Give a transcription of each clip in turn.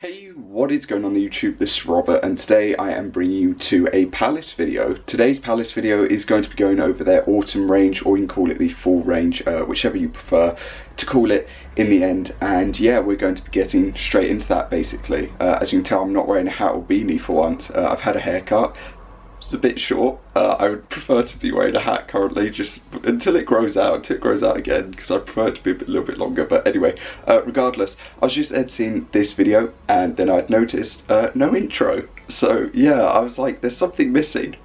Hey, what is going on YouTube? This is Robert and today I am bringing you to a Palace video. Today's Palace video is going to be going over their autumn range, or you can call it the fall range, whichever you prefer to call it in the end. And yeah, we're going to be getting straight into that basically. As you can tell, I'm not wearing a hat or beanie for once. I've had a haircut. It's a bit short. I would prefer to be wearing a hat currently, just until it grows out again, because I prefer it to be a little bit longer. But anyway, regardless, I was just editing this video and then I'd noticed no intro. So yeah, I was like, there's something missing.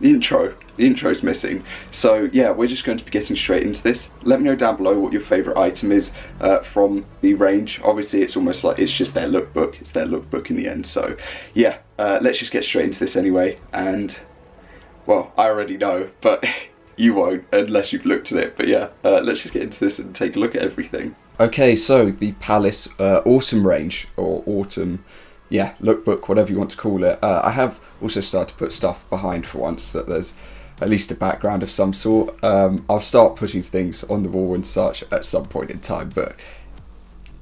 The intro's missing. So yeah, we're just going to be getting straight into this. Let me know down below what your favourite item is from the range. Obviously, it's almost like it's just their lookbook. It's their lookbook in the end. So yeah, let's just get straight into this anyway. And well, I already know, but you won't unless you've looked at it. But yeah, let's just get into this and take a look at everything. Okay, so the Palace autumn range, or autumn, yeah, lookbook, whatever you want to call it. I have also started to put stuff behind for once, so that there's at least a background of some sort. I'll start putting things on the wall and such at some point in time, but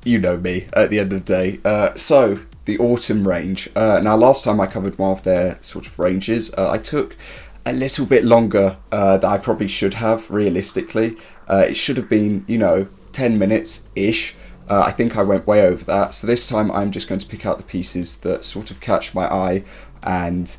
you know me at the end of the day. So the autumn range. Now last time I covered one of their sort of ranges, I took a little bit longer than I probably should have realistically. It should have been, you know, 10 minutes-ish. I think I went way over that, so this time I'm just going to pick out the pieces that sort of catch my eye, and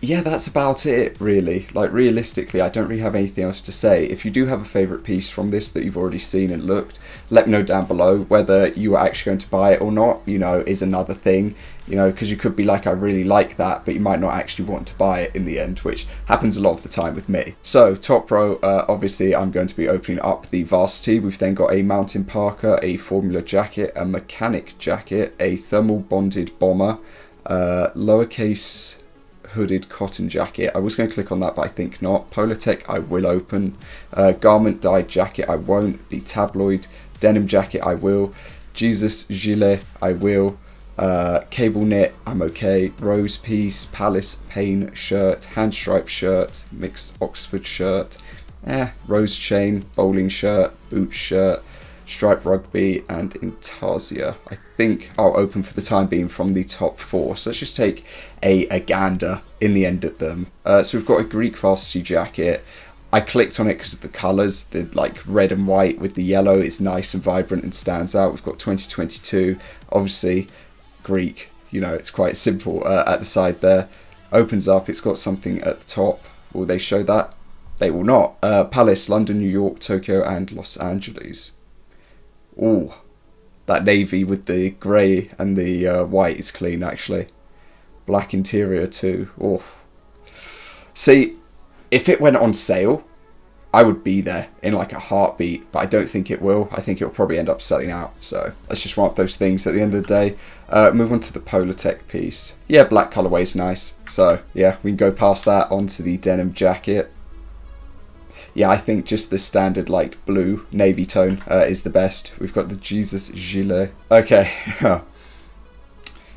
yeah, that's about it really. Like realistically, I don't really have anything else to say. If you do have a favourite piece from this that you've already seen and looked, let me know down below. Whether you are actually going to buy it or not, you know, is another thing, you know, because you could be like, I really like that, but you might not actually want to buy it in the end, which happens a lot of the time with me. So top row, obviously I'm going to be opening up the Varsity. We've then got a Mountain Parker, a Formula Jacket, a Mechanic Jacket, a Thermal Bonded Bomber, lowercase Hooded Cotton Jacket. I was going to click on that, but I think not. Polartec I will open, Garment Dyed Jacket I won't, the Tabloid Denim Jacket I will, Jesus Gilet I will, Cable Knit I'm okay, Rose Piece, Palace Pain Shirt, Hand Stripe Shirt, Mixed Oxford Shirt, Rose Chain, Bowling Shirt, Boot Shirt, Stripe Rugby, and Intarsia. I think I'll open for the time being from the top four, so let's just take a gander in the end at them. So we've got a Greek Varsity Jacket. I clicked on it because of the colours, the like red and white with the yellow is nice and vibrant and stands out. We've got 2022, obviously Greek, you know, it's quite simple. At the side there, opens up, it's got something at the top. Will they show that? They will not. Palace, London, New York, Tokyo and Los Angeles. Ooh, that navy with the grey and the white is clean actually. Black interior too. Oh, see, if it went on sale, I would be there in like a heartbeat, but I don't think it will. I think it'll probably end up selling out, so that's just one of those things at the end of the day. Move on to the Polartec piece. Yeah, black colourway is nice, so yeah, we can go past that. Onto the Denim Jacket. Yeah, I think just the standard like blue navy tone is the best. We've got the Jesus Gilet. Okay.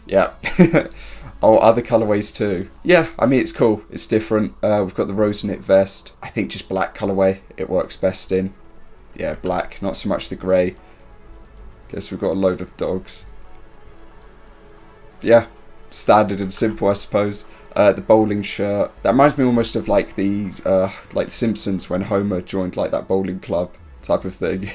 Yeah. Oh, other colorways too. Yeah, I mean, it's cool. It's different. We've got the Rose Knit Vest. I think just black colorway it works best in. Yeah, black, not so much the grey. Guess we've got a load of dogs. Yeah, standard and simple, I suppose. The bowling shirt, that reminds me almost of like Simpsons when Homer joined like that bowling club type of thing.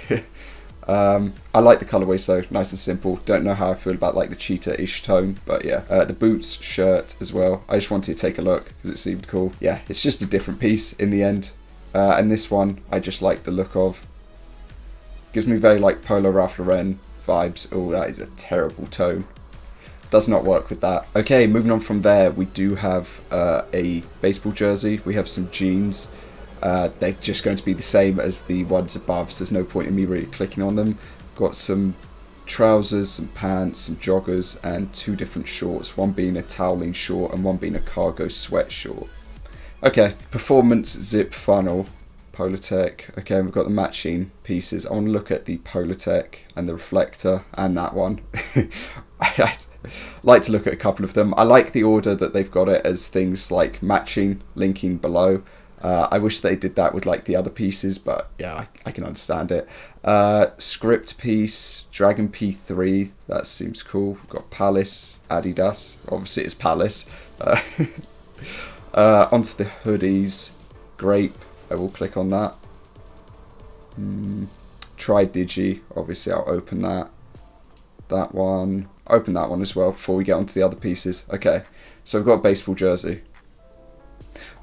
I like the colorways though, nice and simple. Don't know how I feel about like the cheetah-ish tone, but yeah. The boots shirt as well, I just wanted to take a look because it seemed cool. Yeah, it's just a different piece in the end. And this one I just like the look of. Gives me very like Polo Ralph Lauren vibes. Oh, that is a terrible tone. Does not work with that. Okay, moving on from there, we do have a baseball jersey. We have some jeans. They're just going to be the same as the ones above, so there's no point in me really clicking on them. Got some trousers, some pants, some joggers, and two different shorts, one being a toweling short and one being a cargo sweat short. Okay, performance zip funnel, Polartec. Okay, and we've got the matching pieces. I want to look at the Polartec and the reflector and that one. I like to look at a couple of them. I like the order that they've got it as, things like matching, linking below, I wish they did that with like the other pieces, but yeah, I can understand it. Script piece, Dragon P3, that seems cool. We've got Palace, Adidas, obviously it's Palace. Onto the hoodies, Grape, I will click on that. Tri-Digi, obviously I'll open that. That one, open that one as well before we get onto the other pieces. Okay, so we've got a baseball jersey.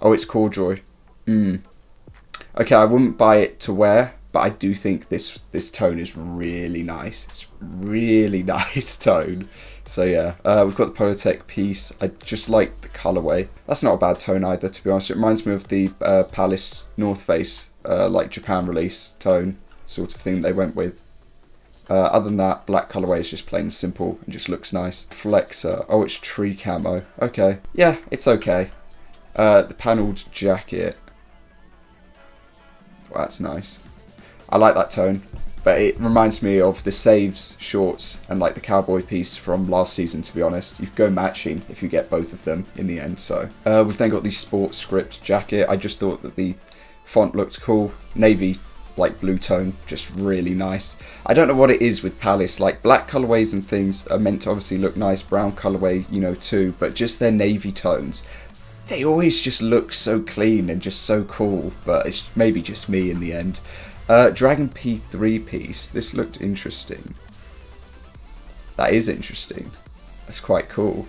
Oh, it's corduroy. Okay, I wouldn't buy it to wear, but I do think this tone is really nice. It's really nice tone. So yeah, we've got the Polartec piece. I just like the colorway. That's not a bad tone either, to be honest. It reminds me of the Palace North Face, like Japan release tone sort of thing they went with. Other than that, black colorway is just plain and simple and just looks nice. Flexor. Oh, it's tree camo. Okay. Yeah, it's okay. The panelled jacket. Well, that's nice. I like that tone, but it reminds me of the Saves shorts and like the cowboy piece from last season, to be honest. You go matching if you get both of them in the end, so. We've then got the sports script jacket. I just thought that the font looked cool. Navy, like blue tone, just really nice. I don't know what it is with Palace, like black colorways and things are meant to obviously look nice, brown colorway, you know, too, but just their navy tones. They always just look so clean and just so cool, but it's maybe just me in the end. Dragon P3 piece, this looked interesting. That is interesting. That's quite cool.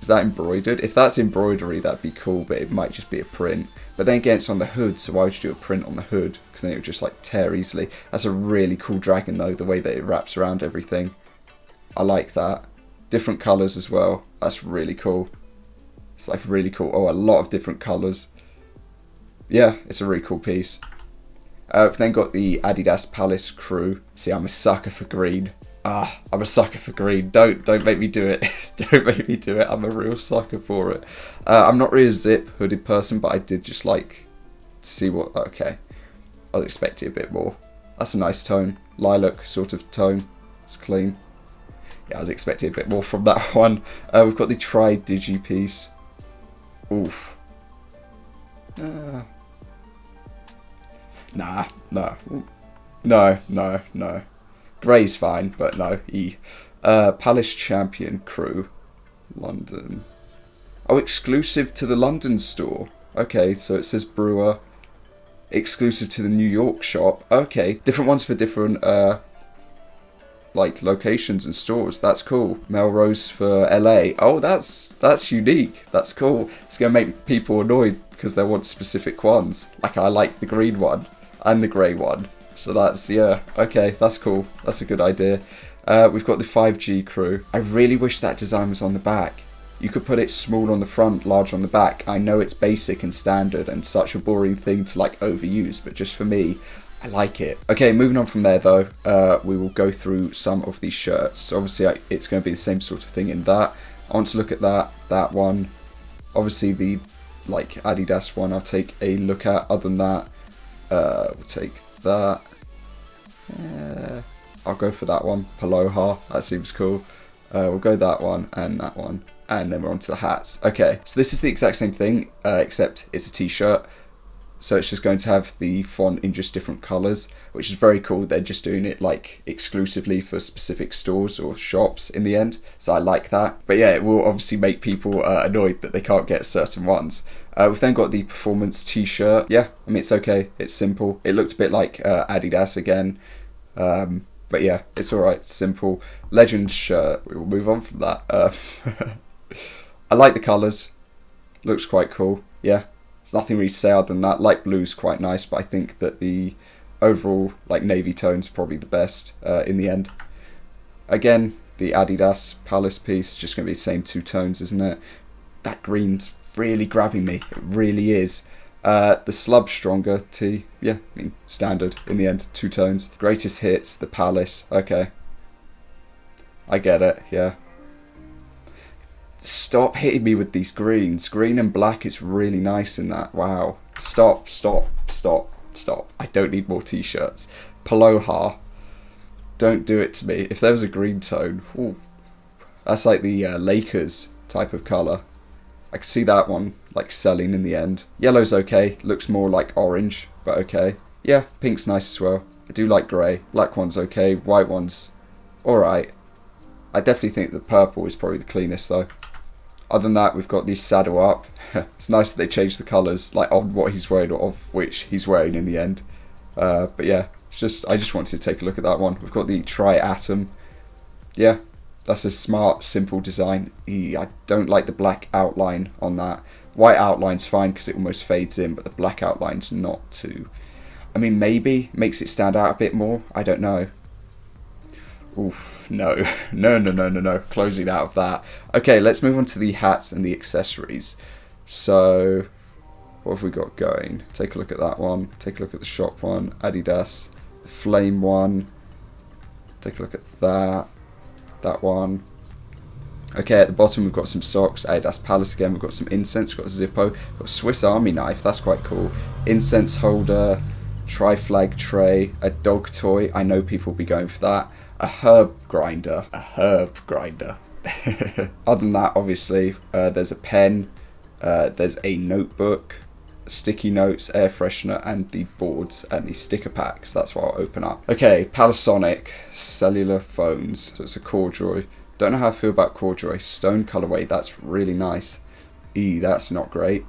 Is that embroidered? If that's embroidery, that'd be cool, but it might just be a print. But then again, it's on the hood, so why would you do a print on the hood? Because then it would just like tear easily. That's a really cool dragon though, the way that it wraps around everything. I like that. Different colours as well. That's really cool. It's like really cool. Oh, a lot of different colours. Yeah, it's a really cool piece. We've then got the Adidas Palace crew. See, I'm a sucker for green. Ah, I'm a sucker for green. Don't make me do it. Don't make me do it. I'm a real sucker for it. I'm not really a zip hooded person, but I did just like to see what... Okay, I was expecting a bit more. That's a nice tone. Lilac sort of tone. It's clean. Yeah, I was expecting a bit more from that one. We've got the Tri-Digi piece. Oof. No. Grey's fine, but no. E. Palace Champion crew. London. Oh, exclusive to the London store. Okay, so it says Brewer. Exclusive to the New York shop. Okay, different ones for different like locations and stores. That's cool. Melrose for LA. Oh, that's unique. That's cool. It's gonna make people annoyed because they want specific ones. Like I like the green one and the grey one, so that's, yeah, okay, that's cool. That's a good idea. We've got the 5G crew. I really wish that design was on the back. You could put it small on the front, large on the back. I know it's basic and standard and such a boring thing to like overuse, but just for me, I like it. Okay, moving on from there though, we will go through some of these shirts. So obviously it's going to be the same sort of thing in that. I want to look at that one. Obviously the like Adidas one I'll take a look at. Other than that, we'll take that. I'll go for that one, Paloha, that seems cool. We'll go that one, and then we're on to the hats. Okay, so this is the exact same thing, except it's a t-shirt. So it's just going to have the font in just different colours, which is very cool. They're just doing it like exclusively for specific stores or shops in the end. So I like that. But yeah, it will obviously make people annoyed that they can't get certain ones. We've then got the performance t-shirt. Yeah, I mean, it's okay. It's simple. It looked a bit like Adidas again. But yeah, it's all right. Simple. Legend shirt. We will move on from that. I like the colours. Looks quite cool. Yeah. There's nothing really to say other than that. Light blue's quite nice, but I think that the overall like navy tone's probably the best in the end. Again, the Adidas Palace piece, just going to be the same two tones, isn't it? That green's really grabbing me. It really is. The Slub Stronger tee. Yeah, I mean, standard in the end. Two tones. Greatest Hits, the Palace. Okay. I get it, yeah. Stop hitting me with these greens. Green and black is really nice in that. Wow. Stop. I don't need more t-shirts. Paloha. Don't do it to me. If there was a green tone, ooh, that's like the Lakers type of colour. I could see that one like selling in the end. Yellow's okay, looks more like orange, but okay. Yeah, pink's nice as well. I do like grey. Black one's okay, white one's alright. I definitely think the purple is probably the cleanest though. Other than that, we've got the saddle up. It's nice that they changed the colours, like of what he's wearing or of which he's wearing in the end. But yeah, it's just I just wanted to take a look at that one. We've got the Triatom. Yeah, that's a smart, simple design. I don't like the black outline on that. White outline's fine because it almost fades in, but the black outline's not too. I mean, maybe makes it stand out a bit more. I don't know. Oof, no. No. Closing out of that. Okay, let's move on to the hats and the accessories. So, what have we got going? Take a look at that one. Take a look at the shop one. Adidas. The flame one. Take a look at that. That one. Okay, at the bottom we've got some socks. Adidas Palace again. We've got some incense. We've got Zippo. We've got a Swiss Army knife. That's quite cool. Incense holder. Tri-flag tray. A dog toy. I know people will be going for that. A herb grinder. Other than that, obviously, there's a pen. There's a notebook. Sticky notes, air freshener, and the boards and the sticker packs. That's what I'll open up. Okay, Panasonic cellular phones. So it's a corduroy. Don't know how I feel about corduroy. Stone colorway. That's really nice. That's not great.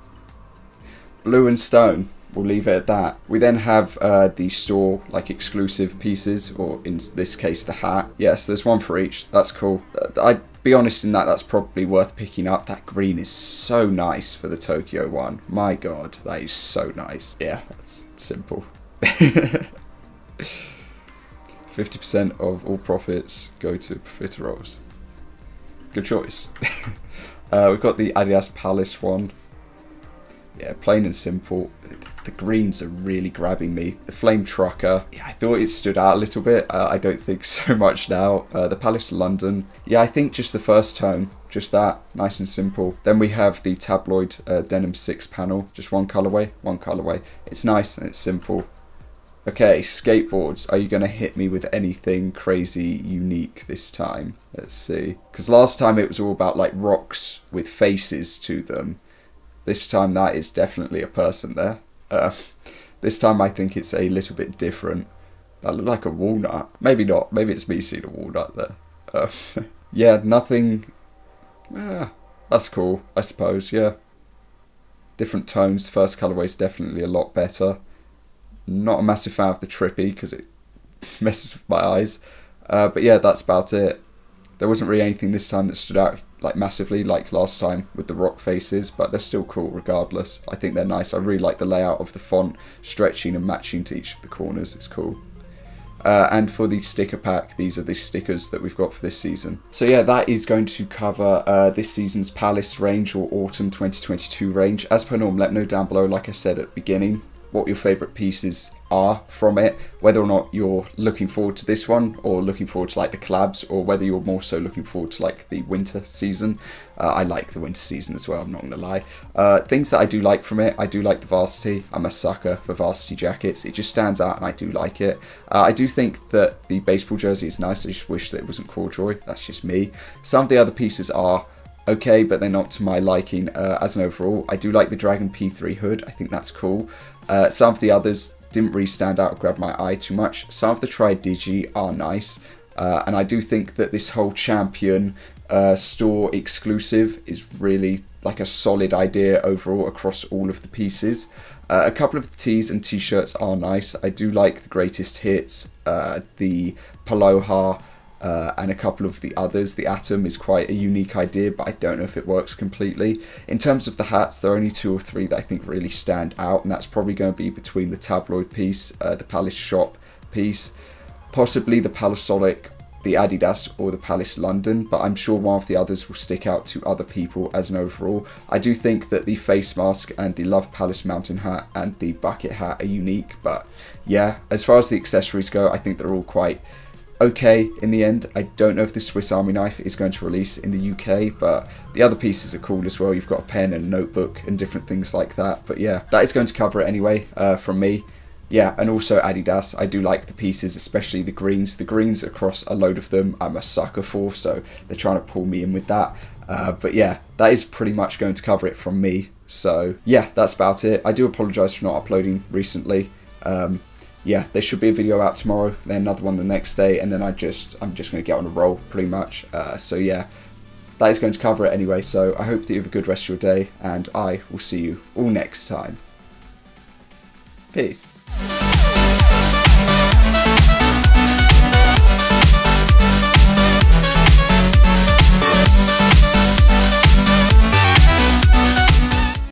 Blue and stone. We'll leave it at that. We then have the store like exclusive pieces, or in this case, the hat. Yes, there's one for each. That's cool. I'd be honest in that that's probably worth picking up. That green is so nice for the Tokyo one. My God, that is so nice. Yeah, that's simple. 50% of all profits go to profiteroles. Good choice. We've got the Adidas Palace one. Yeah, plain and simple. The greens are really grabbing me. The flame trucker, yeah, I thought it stood out a little bit. I don't think so much now. The Palace of London, yeah, I think just the first tone, just that, nice and simple. Then we have the tabloid denim 6 panel, just one colorway. It's nice and it's simple. Okay, skateboards. Are you going to hit me with anything crazy unique this time? Let's see, because last time it was all about like rocks with faces to them. This time that is definitely a person there. This time I think it's a little bit different. That looked like a walnut. Maybe not. Maybe it's me seeing a walnut there. Yeah, nothing. That's cool, I suppose, yeah. Different tones. First colourway is definitely a lot better. Not a massive fan of the trippy because it messes with my eyes. But yeah, that's about it. There wasn't really anything this time that stood out like massively like last time with the rock faces, but they're still cool regardless. I think they're nice. I really like the layout of the font stretching and matching to each of the corners. It's cool. And for the sticker pack, these are the stickers that we've got for this season. So yeah, that is going to cover this season's Palace range, or autumn 2022 range. As per norm, let me know down below, like I said at the beginning, what your favourite pieces are from it, whether or not you're looking forward to this one or looking forward to like the collabs, or whether you're more so looking forward to like the winter season. I like the winter season as well, I'm not gonna lie. Things that I do like from it, I do like the varsity. I'm a sucker for varsity jackets. It just stands out and I do like it. I do think that the baseball jersey is nice. I just wish that it wasn't corduroy. That's just me. Some of the other pieces are okay, but they're not to my liking as an overall. I do like the Dragon P3 hood. I think that's cool. Some of the others didn't really stand out or grab my eye too much. Some of the Tri-Digi are nice. And I do think that this whole Champion store exclusive is really like a solid idea overall across all of the pieces. A couple of the tees and t-shirts are nice. I do like the Greatest Hits, the Paloha, and a couple of the others. The Atom is quite a unique idea, but I don't know if it works completely. In terms of the hats, there are only 2 or 3 that I think really stand out, and that's probably going to be between the tabloid piece, the Palace shop piece, possibly the Panasonic, the Adidas, or the Palace London, but I'm sure one of the others will stick out to other people as an overall. I do think that the face mask and the Love Palace mountain hat and the bucket hat are unique, but yeah, as far as the accessories go, I think they're all quite okay in the end. I don't know if the Swiss Army knife is going to release in the UK, but the other pieces are cool as well. You've got a pen and a notebook and different things like that. But yeah, that is going to cover it anyway from me. yeah, and also Adidas. I do like the pieces, especially the greens. The greens across a load of them I'm a sucker for, so they're trying to pull me in with that. But yeah, that is pretty much going to cover it from me. So yeah, that's about it. I do apologize for not uploading recently. Yeah, there should be a video out tomorrow, then another one the next day, and then I'm just going to get on a roll pretty much. So yeah, that is going to cover it anyway. So I hope that you have a good rest of your day, and I will see you all next time. Peace.